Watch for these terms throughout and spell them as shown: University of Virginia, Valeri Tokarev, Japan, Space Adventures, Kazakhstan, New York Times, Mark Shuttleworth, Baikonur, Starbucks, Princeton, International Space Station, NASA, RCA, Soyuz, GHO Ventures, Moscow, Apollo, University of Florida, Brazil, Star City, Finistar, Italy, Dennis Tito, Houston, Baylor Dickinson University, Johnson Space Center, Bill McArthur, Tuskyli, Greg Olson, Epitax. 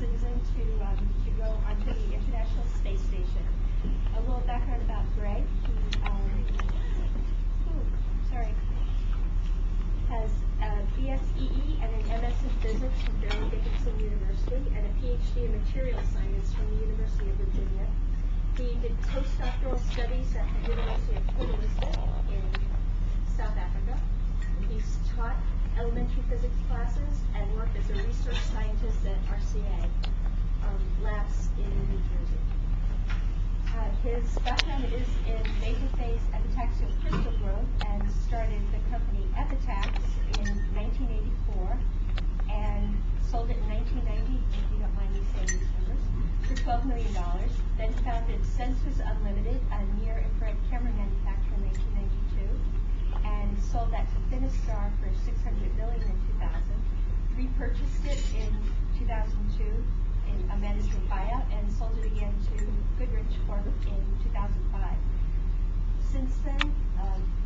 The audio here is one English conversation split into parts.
citizen to go onto the International Space Station. A little background about Greg, who has a BSEE and an MS in Physics from Baylor Dickinson University and a PhD in Material Science from the University of Virginia. He did postdoctoral studies at the University of Florida in South Africa. He's taught elementary physics classes and worked as a research scientist at RCA labs in New Jersey. His background is in major phase epitaxial crystal growth and started the company Epitax in 1984 and sold it in 1990, if you don't mind me saying these numbers, for $12 million. Then founded Senses Unlimited, a near-infrared camera manufacturer in 1992, and sold that to Finistar for $600 million in 2000. Repurchased it in 2002 in a management buyout and sold it again to Goodrich Corp in 2005. Since then,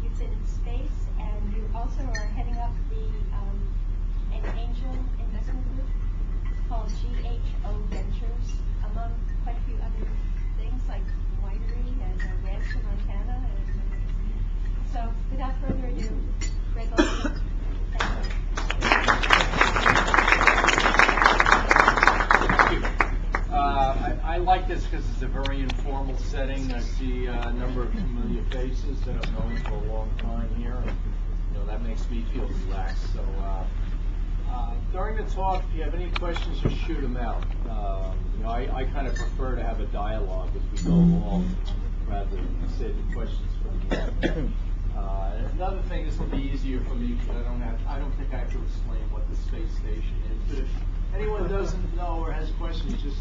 you've been in space, and you also are heading up the an angel investment group called GHO Ventures, among quite a few other things like winery and a ranch in Montana. And, so, without further ado, Greg Olson. Thank you. I like this because it's a very informal setting. I see a number of familiar faces that I've known for a long time here. And, you know, that makes me feel relaxed. So during the talk, if you have any questions, just shoot them out. You know, I kind of prefer to have a dialogue as we go along rather than save the questions for the end. Another thing, this will be easier for me because I don't think I have to explain what the space station is. But if anyone doesn't know or has questions, just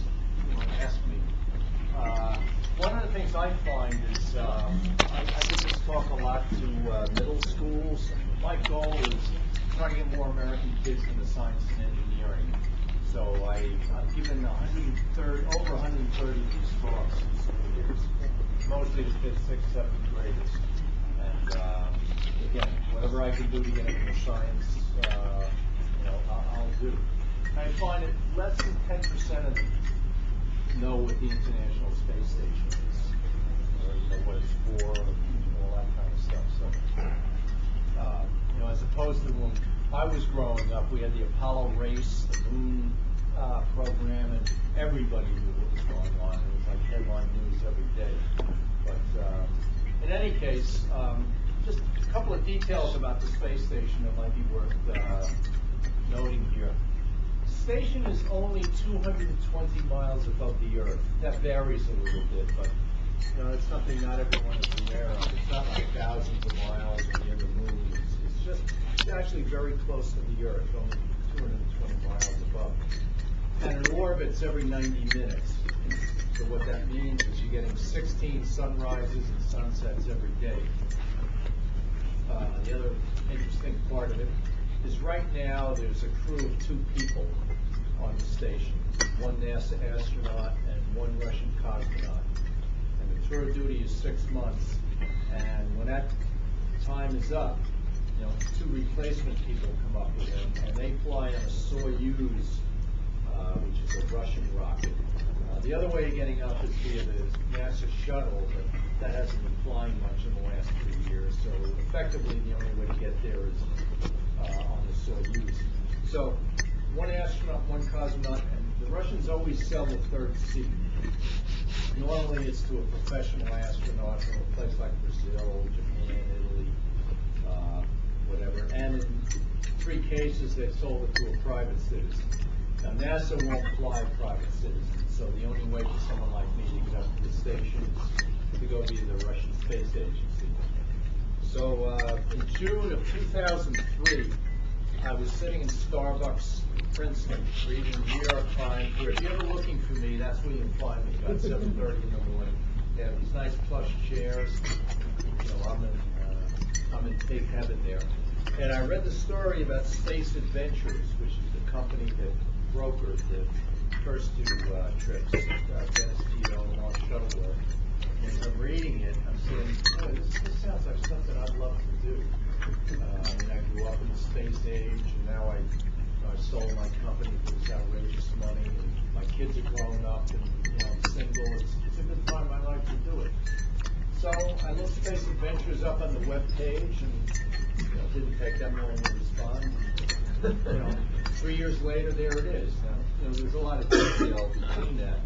ask me. One of the things I find is I give this talk a lot to middle schools. My goal is trying to get more American kids into science and engineering. So I've given over 130 of these talks in school years, mostly to fifth, sixth, seventh graders. And again, whatever I can do to get into science, I'll do. I find that less than 10% of them know what the International Space Station is, or what it's for, all that kind of stuff. So, as opposed to when I was growing up, we had the Apollo race, the moon program, and everybody knew what was going on. It was like headline news every day. But in any case, just a couple of details about the space station that might be worth noting here. The station is only 220 miles above the Earth. That varies a little bit, but that's something not everyone is aware of. It's not like thousands of miles or near the moon. It's just actually very close to the Earth, only 220 miles above. And it orbits every 90 minutes. So what that means is you're getting 16 sunrises and sunsets every day. The other interesting part of it is right now there's a crew of 2 people on the station, 1 NASA astronaut and 1 Russian cosmonaut. And the tour of duty is 6 months. And when that time is up, 2 replacement people come up with them, and they fly on a Soyuz, which is a Russian rocket. The other way of getting up is via the NASA shuttle, but that hasn't been flying much in the last 3 years. So effectively, the only way to get there is on the Soyuz. So 1 astronaut, 1 cosmonaut, and the Russians always sell the 3rd seat. Normally it's to a professional astronaut from a place like Brazil, Japan, Italy, whatever. And in 3 cases they've sold it to a private citizen. Now NASA won't fly private citizens, so the only way for someone like me to get up to the station is to go via the Russian Space Agency. So in June of 2003, I was sitting in Starbucks in Princeton, reading the New York Times, where if you're ever looking for me, that's where you can find me, about 7:30 in the morning. They have these nice plush chairs. I'm in big heaven there. And I read the story about Space Adventures, which is the company that brokered the first 2 trips, Dennis Tito and Mark Shuttleworth. As I'm reading it, I'm saying, this sounds like something I'd love to do. I grew up in the space age, and now I sold my company for this outrageous money, and my kids are grown up, and you know, I'm single. It's a good time in my life to do it. So I looked Space Adventures up on the web page, and you know, didn't take that long to respond. And, you know, 3 years later, there it is. Now, you know, there's a lot of detail between that.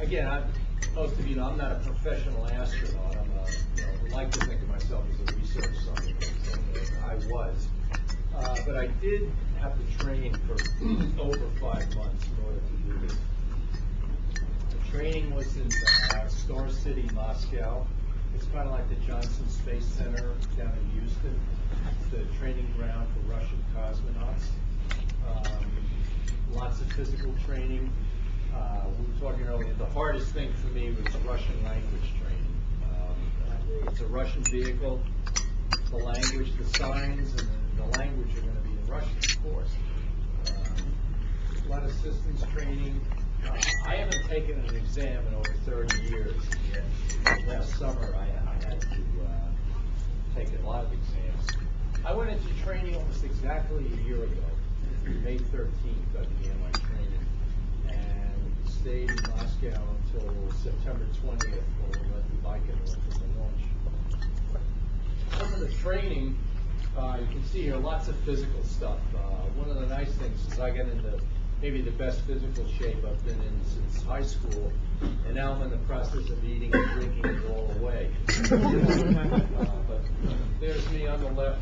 Again, most of you know I'm not a professional astronaut. I'm I like to think of myself as a research scientist, and I was. But I did have to train for over 5 months in order to do this. The training was in Star City, Moscow. It's kind of like the Johnson Space Center down in Houston. It's the training ground for Russian cosmonauts. Lots of physical training. We were talking earlier, the hardest thing for me was Russian language training. It's a Russian vehicle. The language, the signs, and the language are going to be in Russian, of course. A lot of systems training. I haven't taken an exam in over 30 years. Last summer, I had to take a lot of exams. I went into training almost exactly a year ago. May 13th, I began my training, and stayed in Moscow until September 20th, when we went to Baikonur for the launch. Some of the training, you can see here, lots of physical stuff. One of the nice things is I got into maybe the best physical shape I've been in since high school, and now I'm in the process of eating and drinking it all away. But there's me on the left.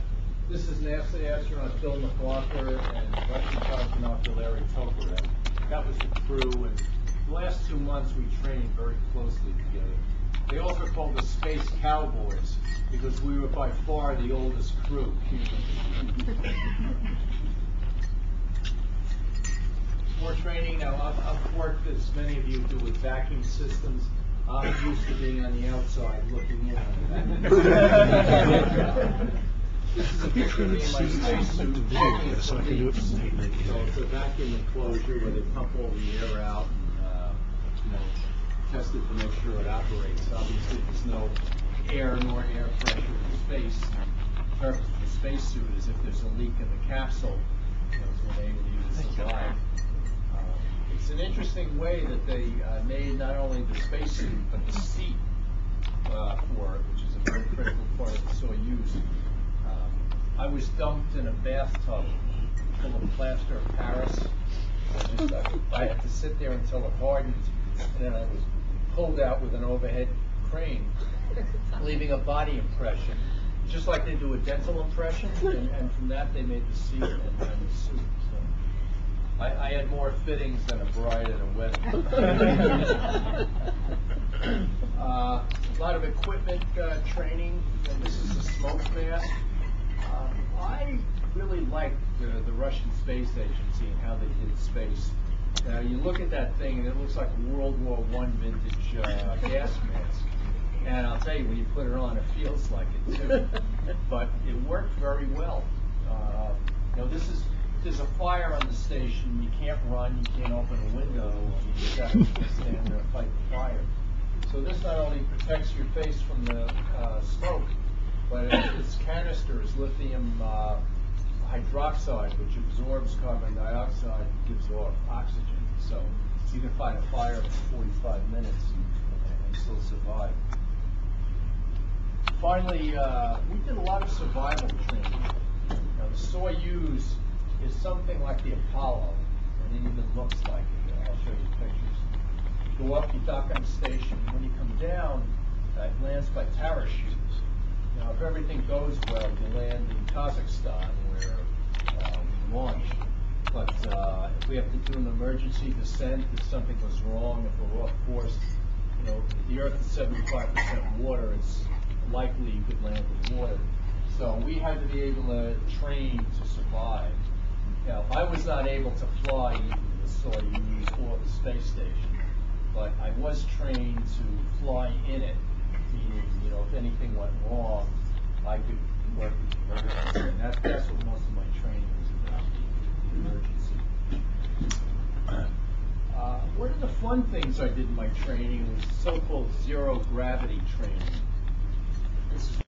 This is NASA astronaut Bill McArthur and Russian cosmonaut Valeri Tokarev. That was the crew, and the last 2 months we trained very closely together. They also called us Space Cowboys because we were by far the oldest crew. More training. Now, I've worked, as many of you do, with vacuum systems. I'm used to being on the outside looking in on that. This is a picture of me in my spacesuit. So it's a vacuum enclosure where they pump all the air out and test it to make sure it operates. Obviously, there's no air nor air pressure in space. The purpose of the spacesuit is if there's a leak in the capsule, that's when they would use it to survive. It's an interesting way that they made not only the spacesuit but the seat for it, which is a very critical part of the Soyuz. I was dumped in a bathtub full of plaster of Paris. I had to sit there until it hardened, and then I was pulled out with an overhead crane, leaving a body impression, just like they do a dental impression, and from that they made the seat and the suit. So I had more fittings than a bride at a wedding. A lot of equipment training. And this is a smoke mask. I really liked the Russian Space Agency and how they did space. Now you look at that thing and it looks like a World War I vintage gas mask. And I'll tell you, when you put it on, it feels like it too. But it worked very well. There's a fire on the station. You can't run. You can't open a window. You've got to stand there and fight the fire. So this not only protects your face from the smoke, but its canister is lithium hydroxide, which absorbs carbon dioxide and gives off oxygen. So you can fight a fire for 45 minutes and still survive. Finally, we did a lot of survival training. Now, the Soyuz is something like the Apollo, and it even looks like it. I'll show you pictures. Go up, you dock on the station. When you come down, it lands by parachute. Now, if everything goes well, you land in Kazakhstan where we launch. But if we have to do an emergency descent, if something goes wrong, if we're off course, you know, the Earth is 75% water, it's likely you could land in water. So we had to be able to train to survive. Now, I was not able to fly either the Soyuz or the space station, but I was trained to fly in it. Meaning, you know, if anything went wrong, I could work with the emergency. And that's what most of my training was about, the emergency. One of the fun things I did in my training was so-called zero gravity training. This is